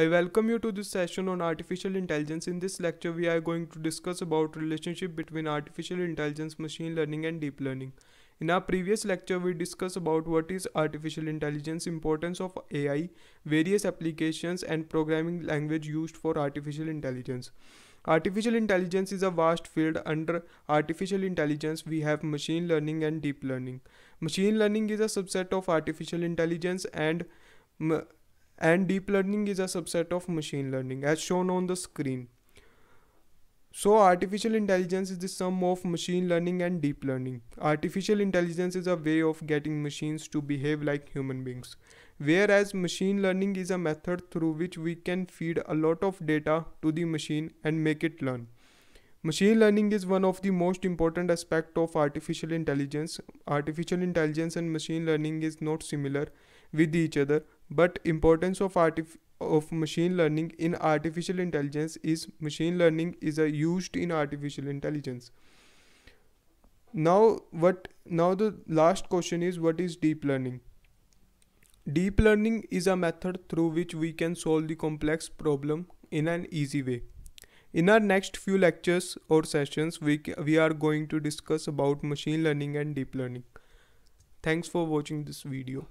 I welcome you to this session on artificial intelligence. In this lecture, we are going to discuss about relationship between artificial intelligence, machine learning and deep learning. In our previous lecture, we discussed about what is artificial intelligence, importance of AI, various applications and programming language used for artificial intelligence. Artificial intelligence is a vast field. Under artificial intelligence, we have machine learning and deep learning. Machine learning is a subset of artificial intelligence and deep learning is a subset of machine learning as shown on the screen. So artificial intelligence is the sum of machine learning and deep learning. Artificial intelligence is a way of getting machines to behave like human beings, whereas machine learning is a method through which we can feed a lot of data to the machine and make it learn. Machine learning is one of the most important aspects of artificial intelligence. Artificial intelligence and machine learning is not similar with each other, but importance of machine learning in artificial intelligence is machine learning is used in artificial intelligence. Now the last question is, what is deep learning? Deep learning is a method through which we can solve the complex problem in an easy way. In our next few lectures or sessions, we are going to discuss about machine learning and deep learning. Thanks for watching this video.